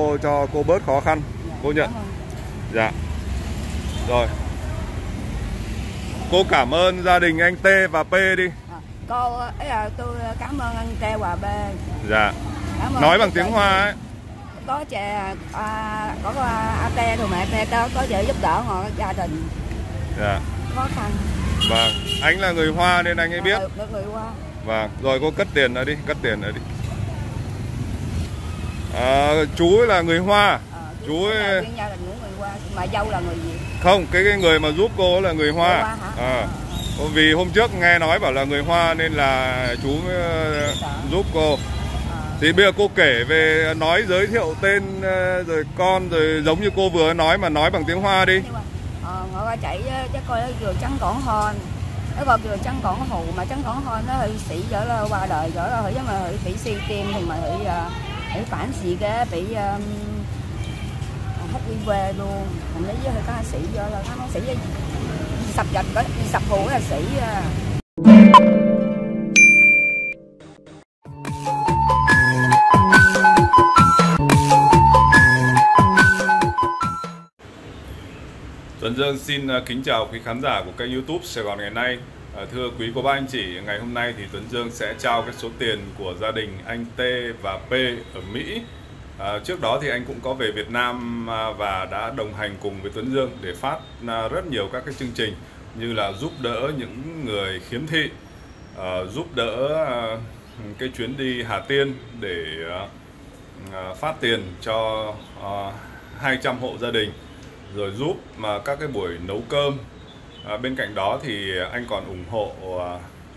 Cô cho cô bớt khó khăn, dạ, cô nhận. Dạ. Rồi. Cô cảm ơn gia đình anh T và P đi. Cô ấy là tôi cảm ơn anh T và B. Dạ. Nói bằng tiếng Hoa ấy. Có trẻ có AT rồi mẹ mẹ tao có trợ giúp đỡ họ gia đình. Dạ. Khó khăn. Vâng, anh là người Hoa nên anh ấy biết. Người Hoa. Vâng, rồi cô cất tiền ra đi, cất tiền ra đi. À, chú là người Hoa. Chú ấy... là người Hoa, mà dâu là người Việt. Không, cái người mà giúp cô là người Hoa. Người Hoa hả? À. Vì hôm trước nghe nói bảo là người Hoa nên là chú giúp cô. Thì bây giờ cô kể về, nói giới thiệu tên rồi con rồi giống như cô vừa nói mà nói bằng tiếng Hoa đi. Ngồi qua chạy chắc coi vừa trắng cỏn hòn, nó gọi vừa trắng cỏn hù mà trắng cỏn hòn nó hơi sĩ dở là qua đời dở là hơi mà hơi bị suy tim thì mà hơi phản xị cái bị HIV luôn. Mình lấy với hơi có sĩ dở là nó sĩ sập dập đó, sập hù là sĩ. Tuấn Dương xin kính chào quý khán giả của kênh YouTube Sài Gòn Ngày Nay. Thưa quý cô bác anh chị, ngày hôm nay thì Tuấn Dương sẽ trao cái số tiền của gia đình anh T và P ở Mỹ. Trước đó thì anh cũng có về Việt Nam và đã đồng hành cùng với Tuấn Dương để phát rất nhiều các cái chương trình như là giúp đỡ những người khiếm thị, giúp đỡ cái chuyến đi Hà Tiên để phát tiền cho 200 hộ gia đình, rồi giúp mà các cái buổi nấu cơm. Bên cạnh đó thì anh còn ủng hộ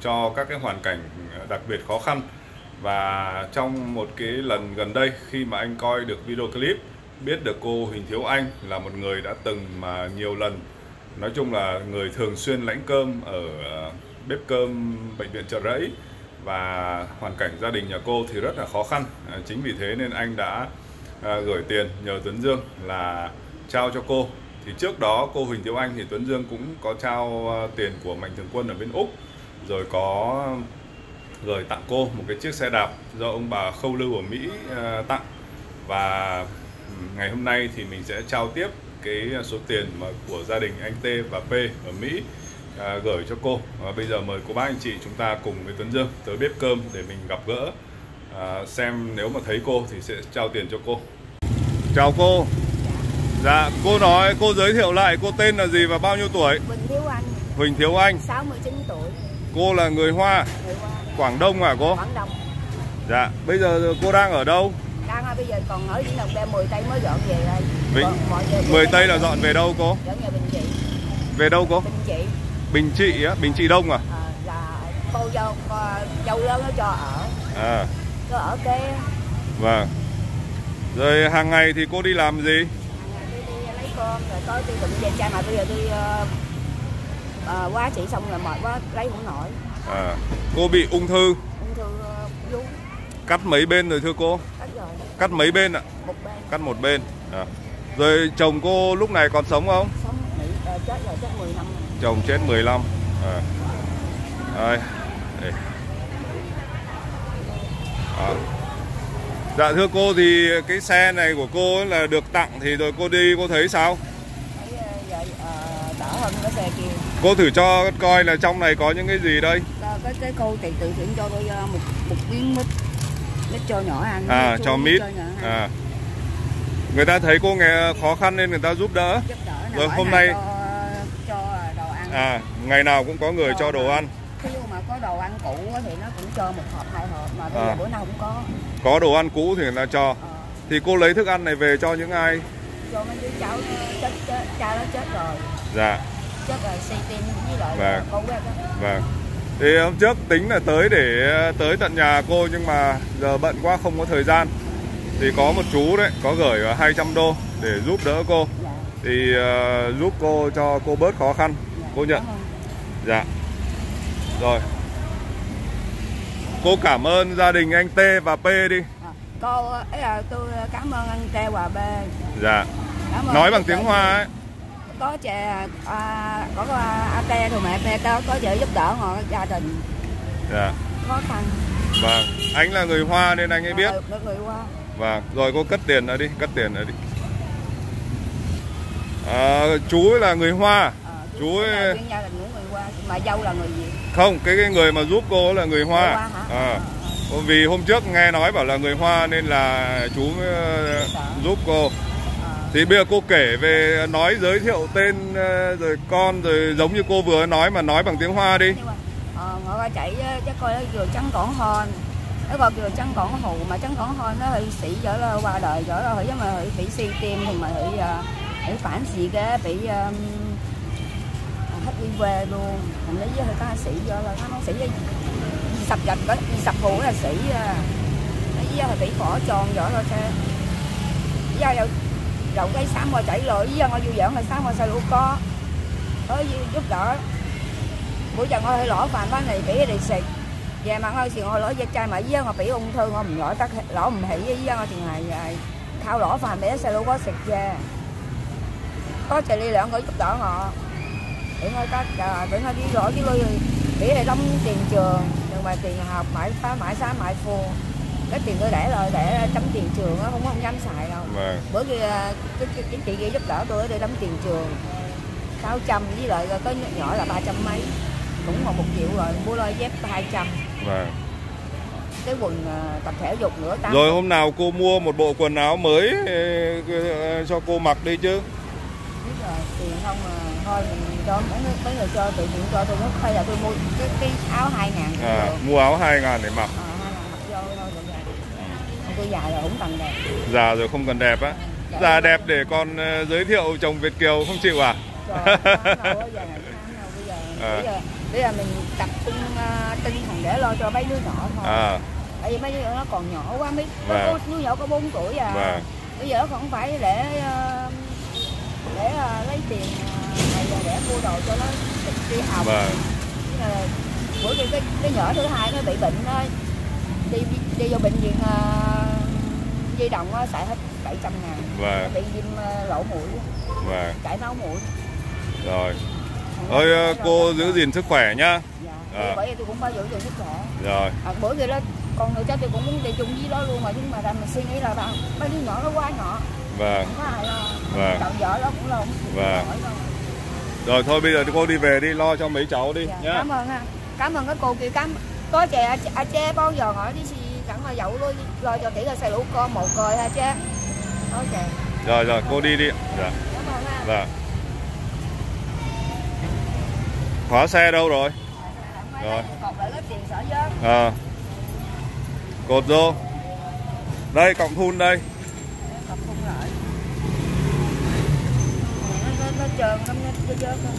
cho các cái hoàn cảnh đặc biệt khó khăn. Và trong một cái lần gần đây khi mà anh coi được video clip, biết được cô Huỳnh Tiểu Anh là một người đã từng mà nhiều lần, nói chung là người thường xuyên lãnh cơm ở bếp cơm bệnh viện Chợ Rẫy, và hoàn cảnh gia đình nhà cô thì rất là khó khăn. Chính vì thế nên anh đã gửi tiền nhờ Tuấn Dương là trao cho cô. Thì trước đó cô Huỳnh Tiểu Anh thì Tuấn Dương cũng có trao tiền của Mạnh Thường Quân ở bên Úc, rồi có gửi tặng cô một cái chiếc xe đạp do ông bà Khâu Lưu ở Mỹ tặng. Và ngày hôm nay thì mình sẽ trao tiếp cái số tiền mà của gia đình anh T và P ở Mỹ gửi cho cô. Và bây giờ mời cô bác anh chị chúng ta cùng với Tuấn Dương tới bếp cơm để mình gặp gỡ, xem nếu mà thấy cô thì sẽ trao tiền cho cô. Chào cô. Dạ, cô nói, cô giới thiệu lại cô tên là gì và bao nhiêu tuổi? Huỳnh Tiểu Anh. Huỳnh Tiểu Anh. 69 tuổi. Cô là người Hoa. Người Hoa. Quảng Đông à cô? Quảng Đông. Dạ, bây giờ cô đang ở đâu? Đang bây giờ còn ở Vĩnh Lộc, 10 Tây mới dọn về đây. Vĩnh... Giờ, 10 Tây là dọn về đâu cô? Dọn về Bình Trị. Về đâu cô? Bình Trị. Bình Trị á, Bình Trị Đông à? Là cô dâu lớn nó cho ở. À. Cô ở cái... Vâng. Rồi hàng ngày thì cô đi làm gì? Con rồi tối tôi đụng về cha, mà bây giờ tôi quá chỉ xong rồi mệt quá lấy không nổi. À, cô bị ung thư. Ung thư vú. Cắt mấy bên rồi thưa cô? Cắt rồi. Cắt mấy bên ạ? Một bên. Cắt một bên. À. Rồi chồng cô lúc này còn sống không? Sống, chết rồi, chết 10 năm rồi. Chồng chết 15. À. Đây. À. Dạ thưa cô, thì cái xe này của cô là được tặng thì rồi cô đi cô thấy sao? Thấy đỡ hơn cái xe kia. Cô thử cho coi là trong này có những cái gì đây? Cái cô thì tự chuyển cho tôi một miếng mít cho nhỏ ăn. À, cho mít. À. Người ta thấy cô nghe khó khăn nên người ta giúp đỡ. Giúp đỡ nào, rồi hôm nay cho đồ ăn. À, ngày nào cũng có người cho đồ ăn. Khi mà có đồ ăn cũ thì nó cũng cho một hộp hai hộp, mà bây giờ bữa nào cũng có. Có đồ ăn cũ thì người ta cho. Thì cô lấy thức ăn này về cho những ai? Cho mấy đứa cháu chết, cha nó chết rồi. Dạ. Chết rồi suy tim với lại vâng. Cô đó. Vâng. Thì hôm trước tính là tới để tới tận nhà cô nhưng mà giờ bận quá không có thời gian. Thì có một chú đấy có gửi 200 đô để giúp đỡ cô. Dạ. Thì giúp cô cho cô bớt khó khăn. Dạ. Cô nhận. Dạ. Rồi. Cô cảm ơn gia đình anh T và P đi. Cô ấy là tôi cảm ơn anh T và P. Dạ. Nói bằng tiếng Hoa ấy. Có trẻ có AT rồi mẹ mẹ tao có trợ giúp đỡ họ gia đình. Dạ. Khó khăn. Vâng. Anh là người Hoa nên anh ấy biết. Người Hoa. Và rồi cô cất tiền ra đi, chú ấy là người Hoa. Chú ấy... Mà dâu là người gì? Không, cái người mà giúp cô là người Hoa. Vì hôm trước nghe nói bảo là người Hoa nên là chú giúp cô. Thì bây giờ cô kể về, nói giới thiệu tên rồi con rồi giống như cô vừa nói mà nói bằng tiếng Hoa đi. Ngồi qua chạy chắc coi nó vừa trắng cỏn hòn. Nó gọi vừa trắng cỏn hù mà trắng cỏn hòn nó hơi sĩ dở là qua đời dở là mà hơi bị suy tim thì mà hơi phản xị cái bị HIV luôn. Mình lấy với hơi có sĩ dở là nó sĩ sập dập có sập hù là sĩ nó với hơi bị phỏ tròn dở rồi sao. Do đâu đầu cái xám mà chảy lội với dân họ vui vẻ là xám mà sao luôn có tới giúp đỡ buổi giờ ngồi hơi lỏ phàn quá này bị đi xịt về mà ngồi xịt ngồi lỏ da trai mà với dân họ bị ung thư họ mình lỏ tắc lỏ mình hỉ với dân họ thì ngày thao lỏ phàn bé sao luôn có xịt ra có trời đi lợn ngồi giúp đỡ họ để ngồi các để ngồi đi lỏ với lui bị này đóng tiền trường nhưng mà tiền học mãi phá mãi xá mãi phù. Cái tiền tôi để rồi để đóng tiền trường á, không dám xài đâu. Vâng. Bữa kia cái chị kia giúp đỡ tôi để đóng tiền trường 600 với lại có nhỏ là 300 mấy. Cũng một 1 triệu rồi, mua đôi dép 200. Vâng. Cái quần tập thể dục nữa 8. Rồi hôm nào cô mua một bộ quần áo mới cho cô mặc đi chứ. Biết rồi, tiền không mà thôi mình cho mấy người cho tự nguyện cho tôi mất hay là tôi mua cái áo 2.000. Mua áo 2.000 để mặc. Tôi già rồi không cần đẹp. Già rồi không cần đẹp á. Già đẹp để con giới thiệu chồng Việt kiều không chịu à? Trời, bây giờ mình tập trung tinh thần để lo cho mấy đứa nhỏ thôi. Tại vì mấy đứa nó còn nhỏ quá, mấy đứa nhỏ có 4 tuổi à. Bây giờ còn phải để lấy tiền này rồi để mua đồ cho nó đi học. Bữa kia cái nhỏ thứ hai nó bị bệnh thôi. Đi vô bệnh viện di động xài hết 700.000. Bị viêm lỗ mũi, chảy máu mũi. Rồi. Thôi cô giữ gìn sức khỏe nhá. Bởi vậy tôi cũng phải giữ gìn sức khỏe. Rồi. Bữa kia đó con người cháu tôi cũng muốn đi chung với đó luôn mà nhưng mà ra mình suy nghĩ là bao nhiêu nhỏ nó quá nhỏ. Không có ai lo. Cậu vợ đó cũng lo. Rồi thôi bây giờ cô đi về đi lo cho mấy cháu đi nhá. Cảm ơn ha. Cảm ơn các cô kia có chè à che bao giờ hỏi đi chẳng là dậu luôn lo cho kỹ là xài lũ con một cười ha che. Ok. Rồi cô đi đi. Khóa xe đâu rồi? Cột vô. Đây cọng thun đây.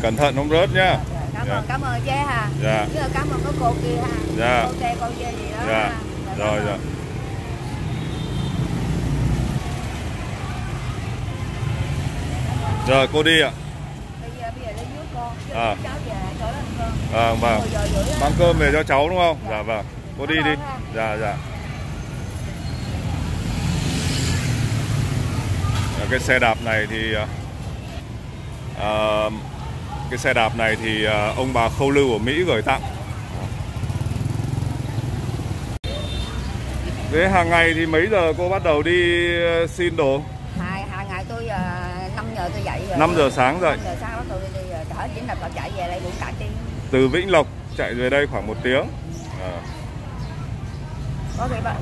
Cẩn thận không rớt nhá. Cảm ơn chế ha. Cảm ơn các cô kia ha. Ok con kia gì đó. Rồi. Rồi cô đi ạ. Bây giờ đi dưới con. Cháu về chỗ đó ăn cơm. Vâng. Mang cơm về cho cháu đúng không? Vâng. Cô đi đi. Cái xe đạp này thì ông bà Khâu Lưu ở Mỹ gửi tặng. Thế hàng ngày thì mấy giờ cô bắt đầu đi xin đồ? Hàng ngày tôi 5 giờ tôi dậy rồi. 5 giờ sáng dậy. 5 giờ sáng bắt đầu đi chở chính là chạy về đây Cải Chinh. Từ Vĩnh Lộc chạy về đây khoảng 1 tiếng.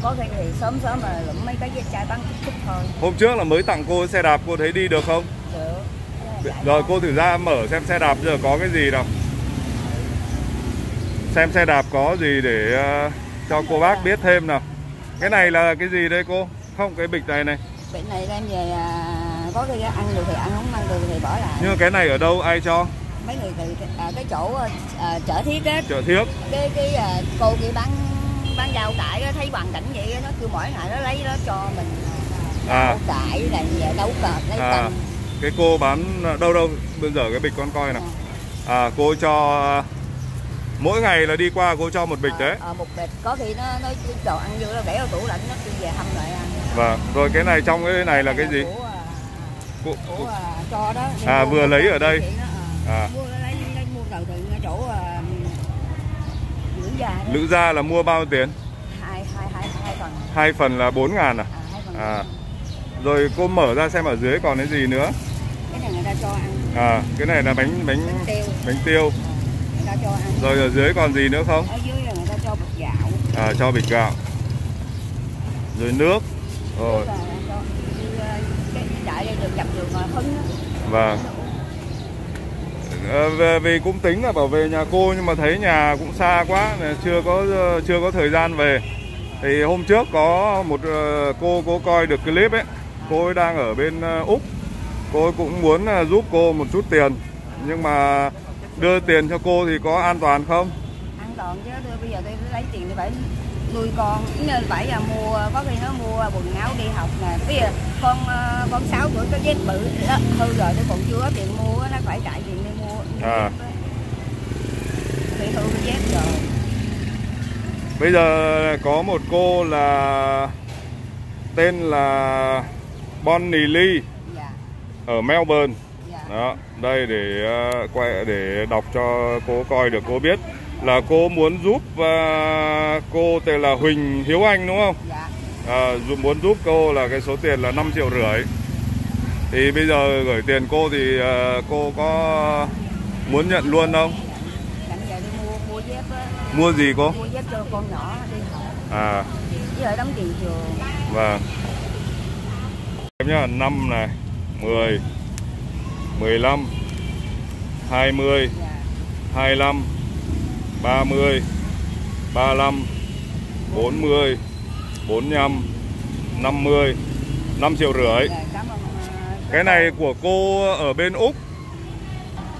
Có khi thì sớm mà lụm mấy cái dây chai bán chút thôi. Hôm trước là mới tặng cô xe đạp, cô thấy đi được không? Được. Rồi cô thử ra mở xem xe đạp giờ có cái gì đâu. Xem xe đạp có gì để cho cô bác biết thêm nào. Cái này là cái gì đây cô? Không, cái bịch này này. Bịch này đem về có cái ăn được thì ăn, không ăn được thì bỏ lại. Nhưng cái này ở đâu ai cho? Mấy người từ cái chỗ chợ thiết á. Chợ thiết. Cái cô kia bán rau cải thấy hoàn cảnh vậy nó cứ mỗi ngày nó lấy nó cho mình rau cải này nấu cợt lấy canh. Cái cô bán đâu bây giờ cái bịch con coi nào. Cô cho mỗi ngày là đi qua cô cho một bịch đấy. Một bịch có khi nó đồ ăn dư nó để vào tủ lạnh nó đi về hâm lại ăn. Vâng, rồi cái này trong cái này là cái gì? Của cho đó. Vừa lấy ở đây. Mua lấy mua đầu từ chỗ Lữ Gia là mua bao nhiêu tiền? Hai phần. Hai phần là 4.000 à? À, rồi cô mở ra xem ở dưới còn cái gì nữa. Cái này người ta cho ăn. À, cái này là bánh tiêu. Người ta cho ăn. Rồi ở dưới còn gì nữa không? Ở dưới là người ta cho bịch gạo. À, cho bịch gạo. Rồi nước. Rồi. Chạy đây được gặp được hứng. Vâng. Vì cũng tính là bảo về nhà cô nhưng mà thấy nhà cũng xa quá, chưa có thời gian về. Thì hôm trước có một cô coi được clip ấy, cô ấy đang ở bên Úc, cô ấy cũng muốn giúp cô một chút tiền, nhưng mà đưa tiền cho cô thì có an toàn không? An toàn chứ, đưa bây giờ tôi lấy tiền thì phải nuôi con, nên phải là mua, có khi nó mua quần áo đi học nè. Bây giờ con 6 tuổi có vết bự hư rồi, tôi còn chưa có tiền mua, nó phải chạy tiền đi mua. À. Thì hư vết rồi. Bây giờ có một cô là tên là Bonnie Lee, dạ, ở Melbourne. Dạ. Đó, đây để quay để đọc cho cô coi được, cô biết là cô muốn giúp cô tên là Huỳnh Hiếu Anh đúng không? Dạ. À, muốn giúp cô là cái số tiền là 5,5 triệu. Thì bây giờ gửi tiền cô thì cô có muốn nhận luôn không? Mua gì cô? Mua dép cho con nhỏ đi học. À. Với lại đóng tiền trường. Vâng. Em nhá, 5 này, 10, 15, 20, dạ, 25, 30, 35, 40, 45, 50, 5,5 triệu. Dạ, cảm ơn. Cái này của cô ở bên Úc.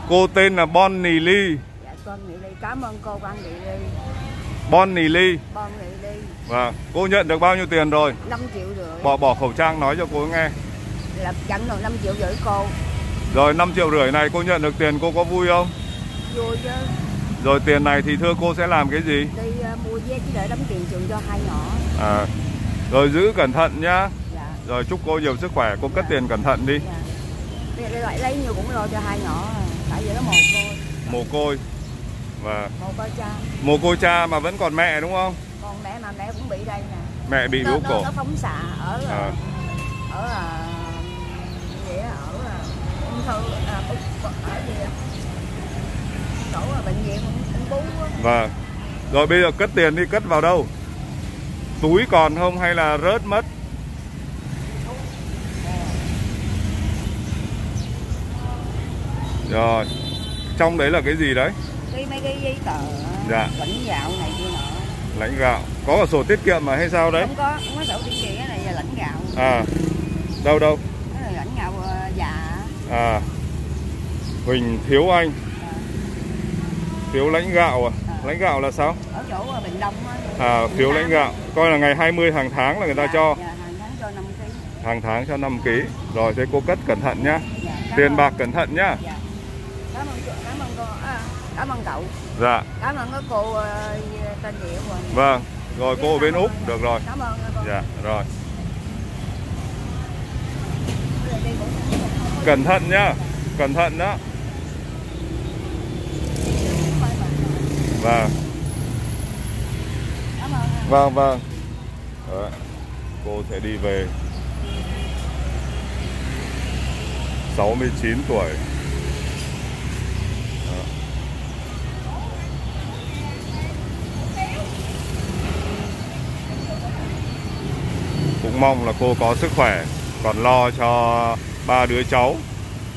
Cô tên là Bonnie Lee. Cảm ơn cô Bonnie Lee. Vâng, cô nhận được bao nhiêu tiền rồi? 5,5 triệu. Bỏ khẩu trang nói cho cô nghe. Lập chặn rồi, 5,5 triệu cô. Rồi 5,5 triệu này cô nhận được tiền cô có vui không? Vui chứ. Rồi tiền này thì thưa cô sẽ làm cái gì? Đi mua vé chỉ để đóng tiền trường cho hai nhỏ. À. Rồi giữ cẩn thận nhá. Dạ. Rồi chúc cô nhiều sức khỏe, cô cất tiền cẩn thận đi. Dạ. Để lại lấy nhiều cũng lo cho hai nhỏ, tại vì nó mồ côi. Mồ côi. Và mồ côi cha mà vẫn còn mẹ đúng không? Còn mẹ mà mẹ cũng bị đây nè. Mẹ bị lũ cổ. Nó phóng xạ ở à, ở ung thư ở gì vậy? Chỗ ở bệnh viện ung bướu. Vâng. Rồi bây giờ cất tiền đi, cất vào đâu? Túi còn không hay là rớt mất? Rồi. Trong đấy là cái gì đấy? Mấy cái giấy tờ, dạ, lãnh gạo này kia nọ. Lãnh gạo, có cả sổ tiết kiệm mà hay sao đấy? Không có sổ tiết kiệm, cái này là lãnh gạo. À, đâu? Cái này lãnh gạo già. À, Huỳnh Thiếu Anh. À. Phiếu lãnh gạo à? À? Lãnh gạo là sao? Ở chỗ Bình Đông á. À, phiếu lãnh gạo. Coi là ngày 20 hàng tháng là người ta cho. Dạ, hàng tháng cho 5 kg. Hàng tháng cho 5 kg. Rồi, thế cô cất cẩn thận nhá. Dạ, tiền bạc cẩn thận nhá. Dạ. Cảm ơn cậu. Dạ. Cảm ơn các cô tên địa của mình. Vâng. Rồi cô ở bên Úc được rồi. Cảm ơn cô. Dạ, rồi. Cẩn thận nhá. Cẩn thận đó. Vâng. Cảm ơn. Vâng. Đấy. Cô sẽ đi về. 69 tuổi. Cũng mong là cô có sức khỏe, còn lo cho 3 đứa cháu.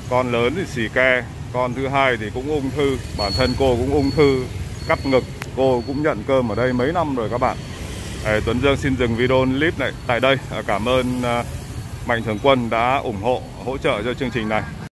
Con lớn thì xì ke, con thứ hai thì cũng ung thư, bản thân cô cũng ung thư cắp ngực. Cô cũng nhận cơm ở đây mấy năm rồi các bạn. Tuấn Dương xin dừng video clip này tại đây. Cảm ơn Mạnh Thường Quân đã ủng hộ, hỗ trợ cho chương trình này.